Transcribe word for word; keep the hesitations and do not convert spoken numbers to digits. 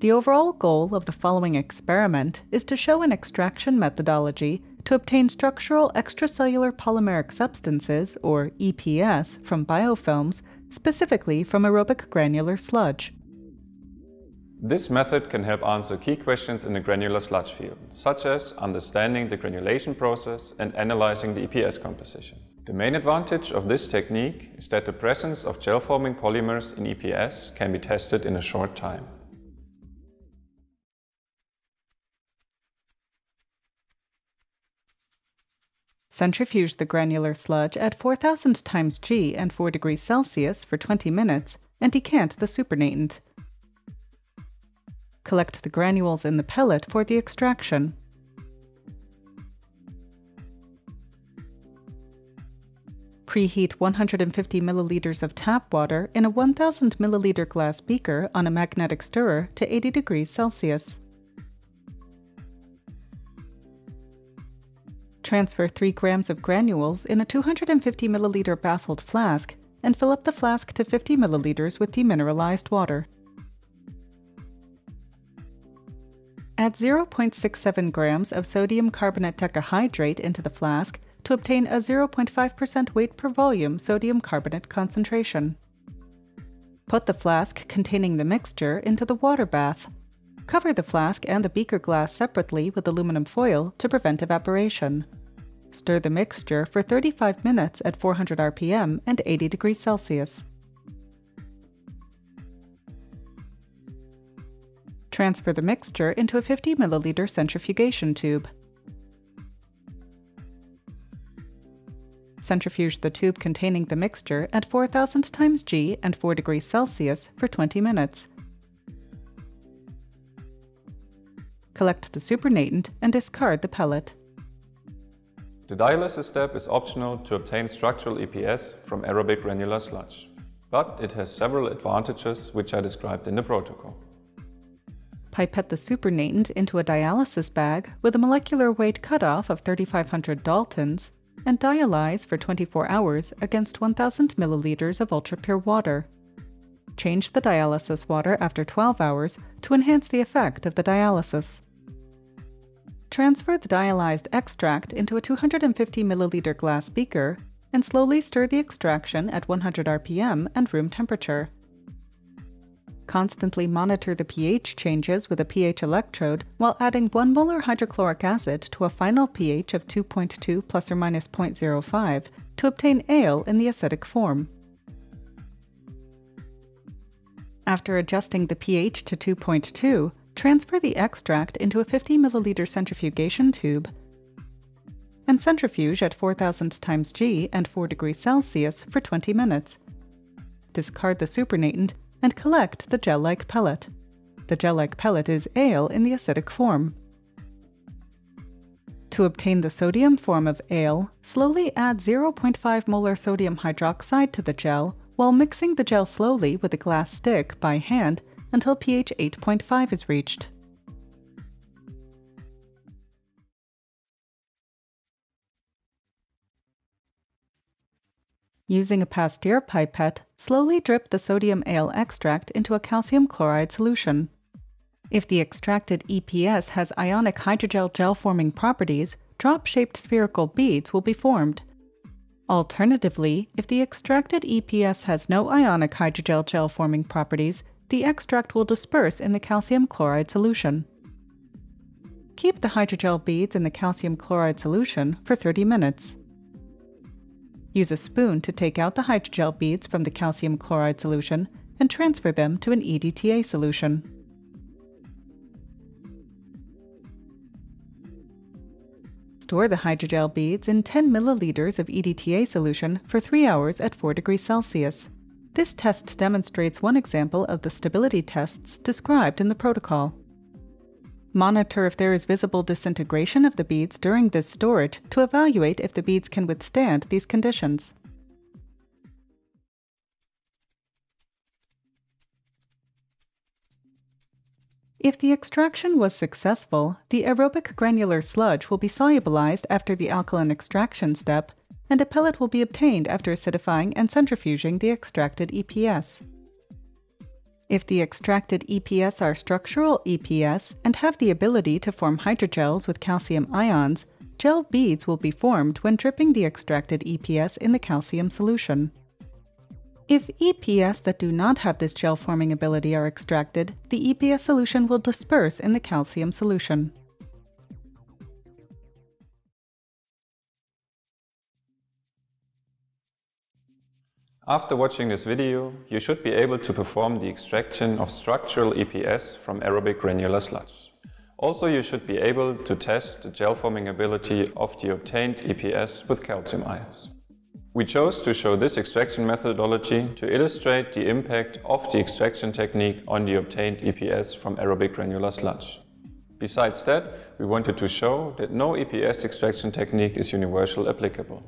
The overall goal of the following experiment is to show an extraction methodology to obtain structural extracellular polymeric substances, or E P S, from biofilms, specifically from aerobic granular sludge. This method can help answer key questions in the granular sludge field, such as understanding the granulation process and analyzing the E P S composition. The main advantage of this technique is that the presence of gel-forming polymers in E P S can be tested in a short time. Centrifuge the granular sludge at four thousand times G and four degrees Celsius for twenty minutes and decant the supernatant. Collect the granules in the pellet for the extraction. Preheat one hundred fifty milliliters of tap water in a one thousand milliliter glass beaker on a magnetic stirrer to eighty degrees Celsius. Transfer three grams of granules in a two hundred fifty milliliter baffled flask and fill up the flask to fifty milliliters with demineralized water. Add zero point six seven grams of sodium carbonate tetrahydrate into the flask to obtain a zero point five percent weight per volume sodium carbonate concentration. Put the flask containing the mixture into the water bath. Cover the flask and the beaker glass separately with aluminum foil to prevent evaporation. Stir the mixture for thirty-five minutes at four hundred R P M and eighty degrees Celsius. Transfer the mixture into a fifty milliliter centrifugation tube. Centrifuge the tube containing the mixture at four thousand times G and four degrees Celsius for twenty minutes. Collect the supernatant and discard the pellet. The dialysis step is optional to obtain structural E P S from aerobic granular sludge, but it has several advantages which are described in the protocol. Pipette the supernatant into a dialysis bag with a molecular weight cutoff of thirty-five hundred Daltons and dialyze for twenty-four hours against one thousand milliliters of ultra-pure water. Change the dialysis water after twelve hours to enhance the effect of the dialysis. Transfer the dialyzed extract into a two hundred fifty milliliter glass beaker and slowly stir the extraction at one hundred R P M and room temperature. Constantly monitor the pH changes with a pH electrode while adding one molar hydrochloric acid to a final pH of two point two plus or minus zero point zero five to obtain ale in the acidic form. After adjusting the pH to two point two, transfer the extract into a fifty milliliter centrifugation tube and centrifuge at four thousand times G and four degrees Celsius for twenty minutes. Discard the supernatant and collect the gel-like pellet. The gel-like pellet is ale in the acidic form. To obtain the sodium form of ale, slowly add zero point five molar sodium hydroxide to the gel while mixing the gel slowly with a glass stick by hand until pH eight point five is reached. Using a Pasteur pipette, slowly drip the sodium ale extract into a calcium chloride solution. If the extracted E P S has ionic hydrogel gel-forming properties, drop-shaped spherical beads will be formed. Alternatively, if the extracted E P S has no ionic hydrogel gel-forming properties, the extract will disperse in the calcium chloride solution. Keep the hydrogel beads in the calcium chloride solution for thirty minutes. Use a spoon to take out the hydrogel beads from the calcium chloride solution and transfer them to an E D T A solution. Store the hydrogel beads in ten milliliters of E D T A solution for three hours at four degrees Celsius. This test demonstrates one example of the stability tests described in the protocol. Monitor if there is visible disintegration of the beads during this storage to evaluate if the beads can withstand these conditions. If the extraction was successful, the aerobic granular sludge will be solubilized after the alkaline extraction step, and a pellet will be obtained after acidifying and centrifuging the extracted E P S. If the extracted E P S are structural E P S and have the ability to form hydrogels with calcium ions, gel beads will be formed when dripping the extracted E P S in the calcium solution. If E P S that do not have this gel-forming ability are extracted, the E P S solution will disperse in the calcium solution. After watching this video, you should be able to perform the extraction of structural E P S from aerobic granular sludge. Also, you should be able to test the gel-forming ability of the obtained E P S with calcium ions. We chose to show this extraction methodology to illustrate the impact of the extraction technique on the obtained E P S from aerobic granular sludge. Besides that, we wanted to show that no E P S extraction technique is universally applicable.